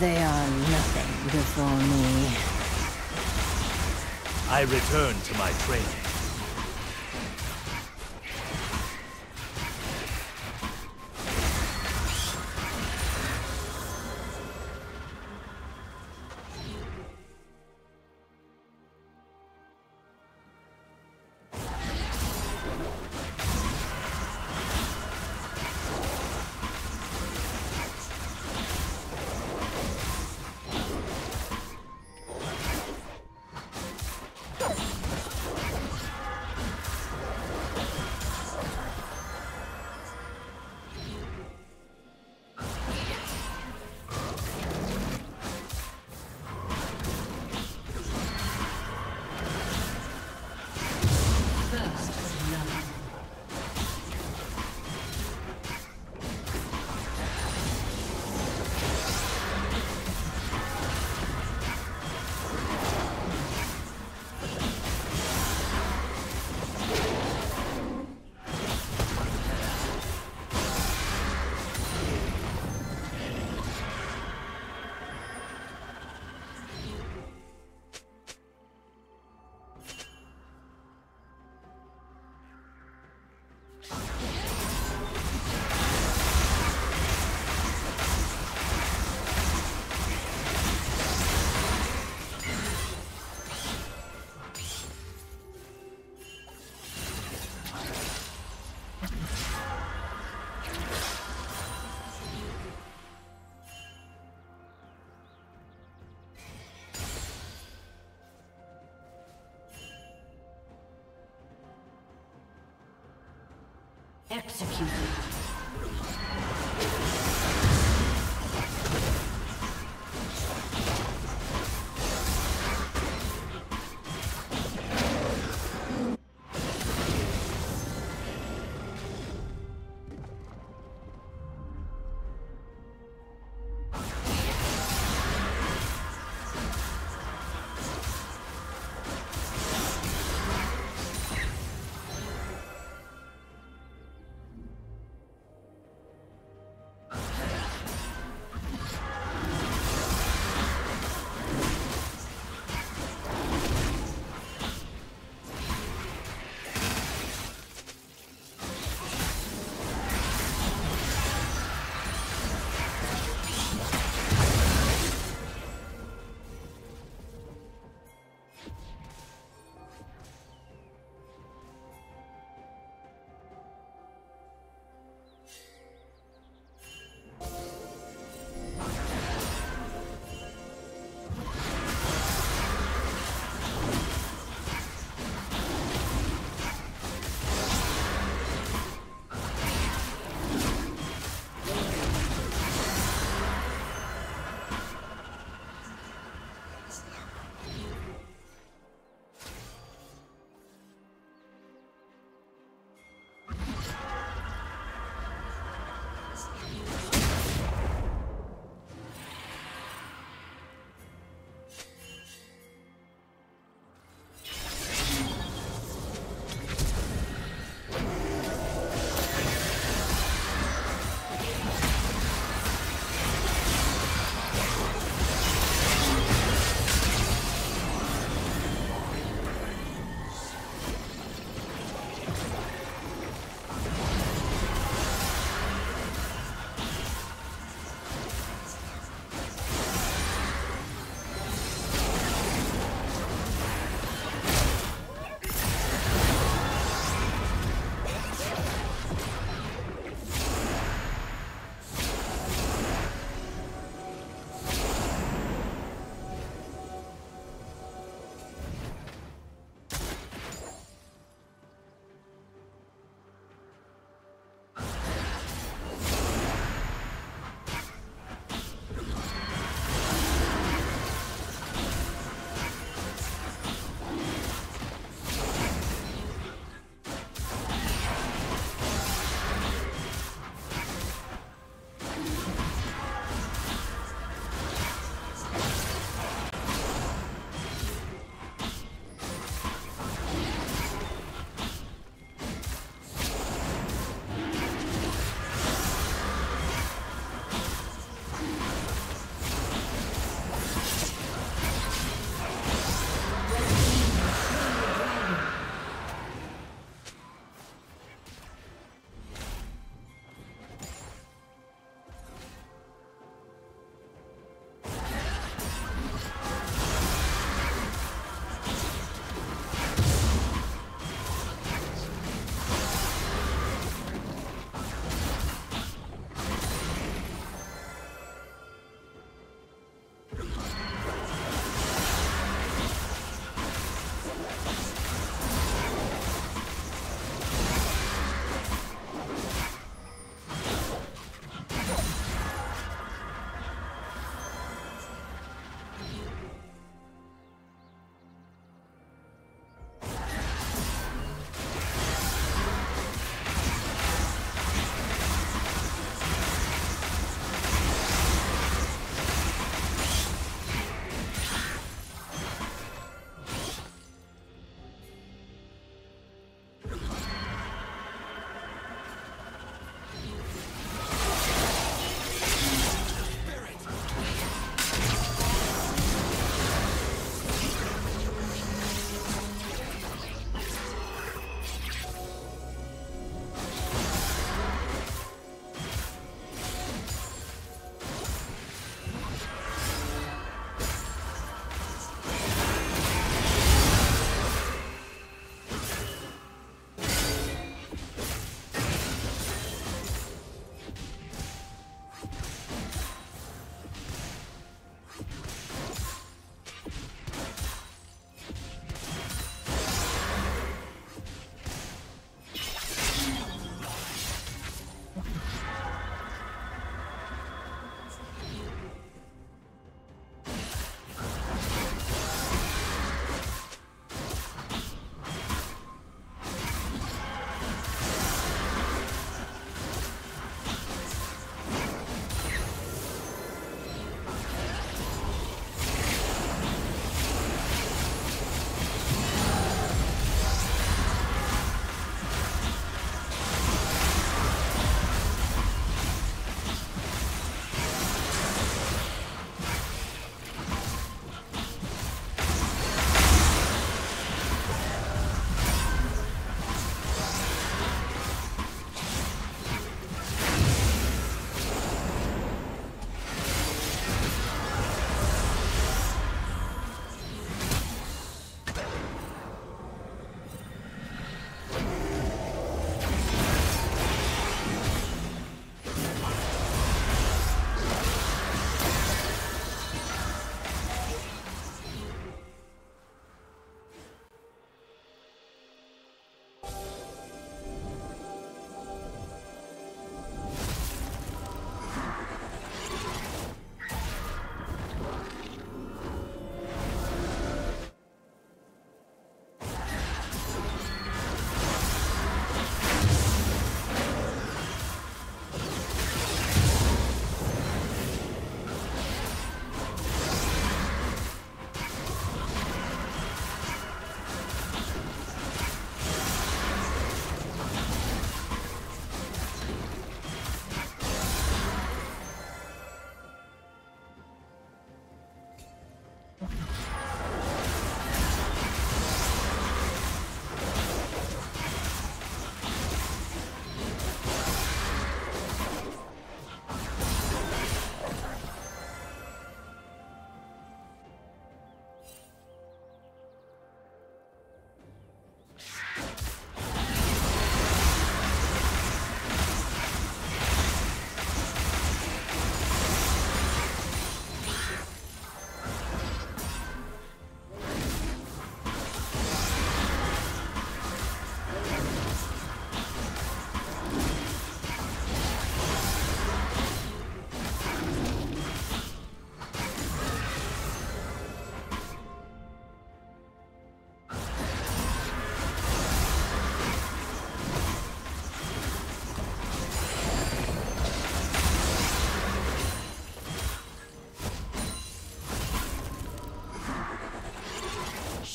They are nothing before me. I return to my training. Executed.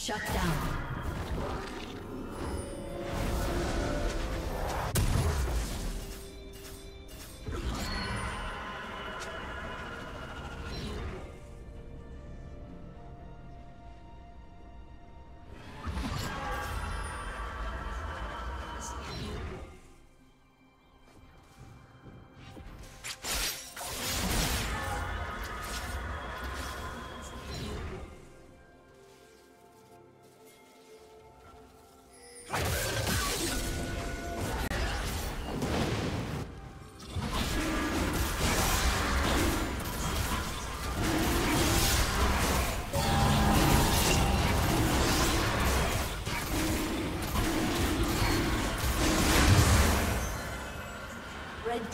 Shut down. The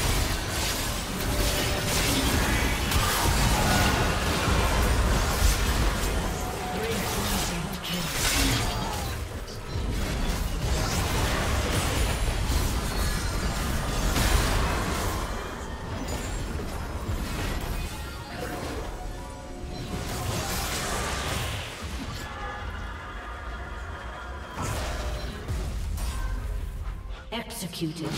Executed.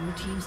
Your team's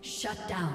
Shut down.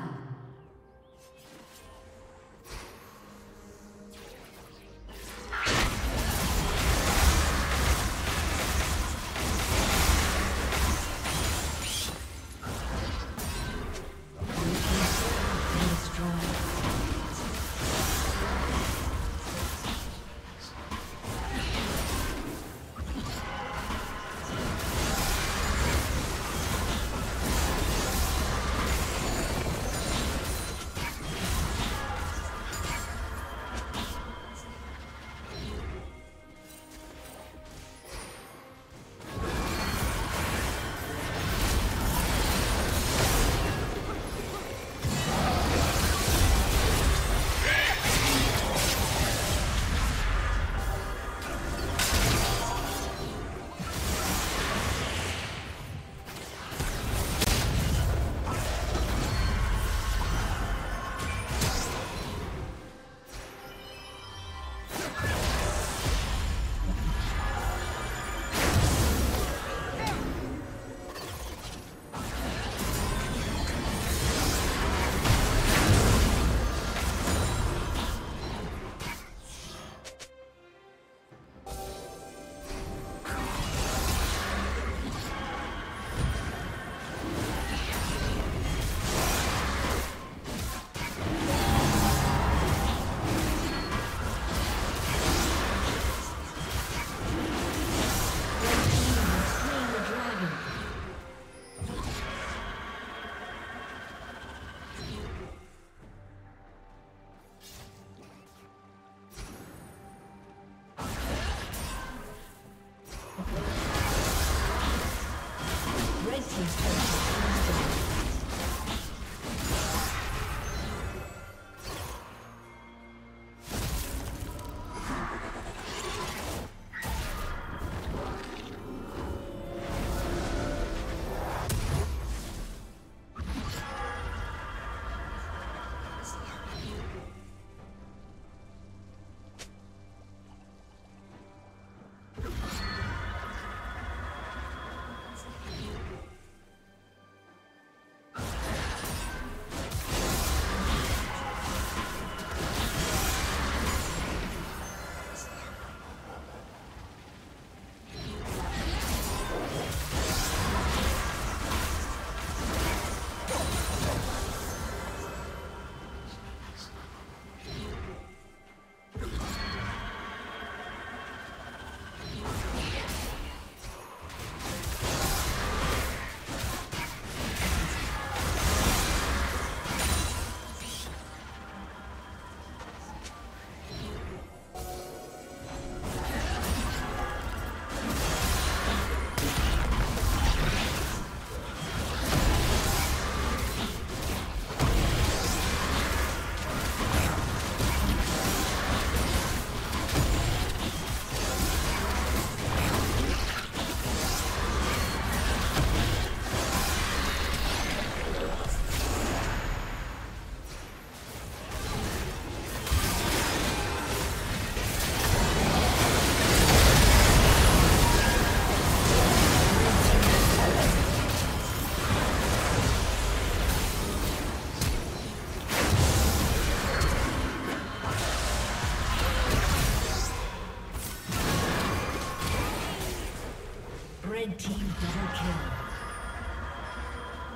Red team double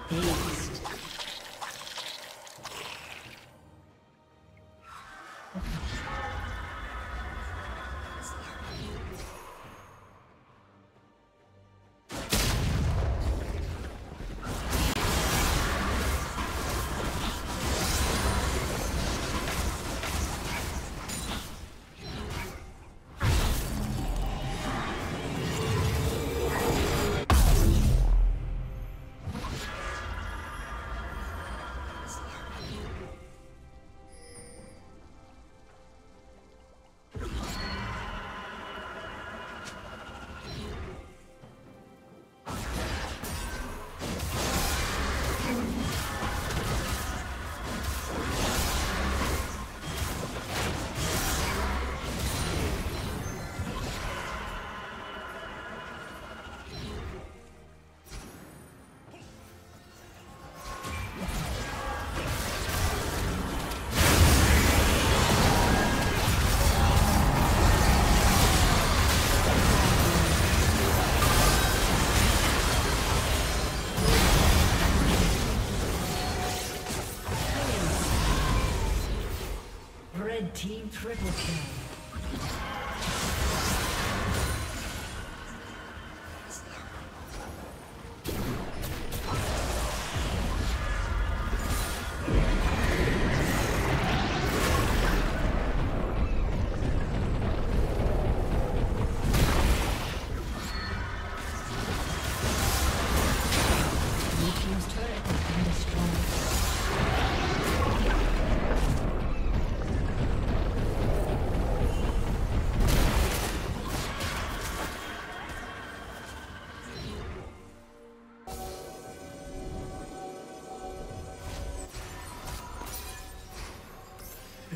kill. Aced. Team triple kill.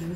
Blue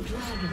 Dragon.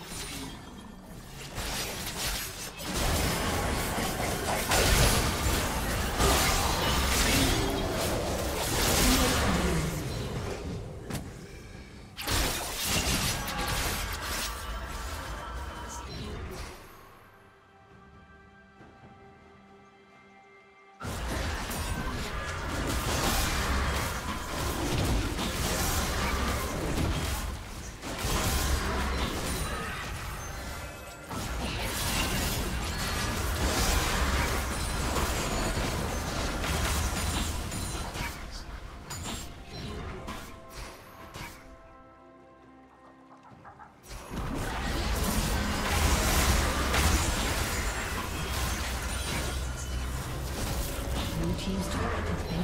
Team's turret has been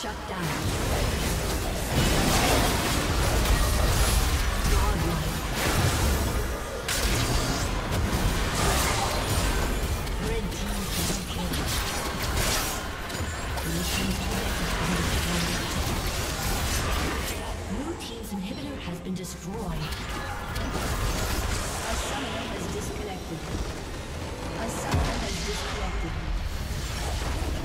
Shut down. Godlike. Red team has killed. Blue team's turret has been destroyed. Blue team's inhibitor has been destroyed. A summoner has disconnected. A summoner has disconnected.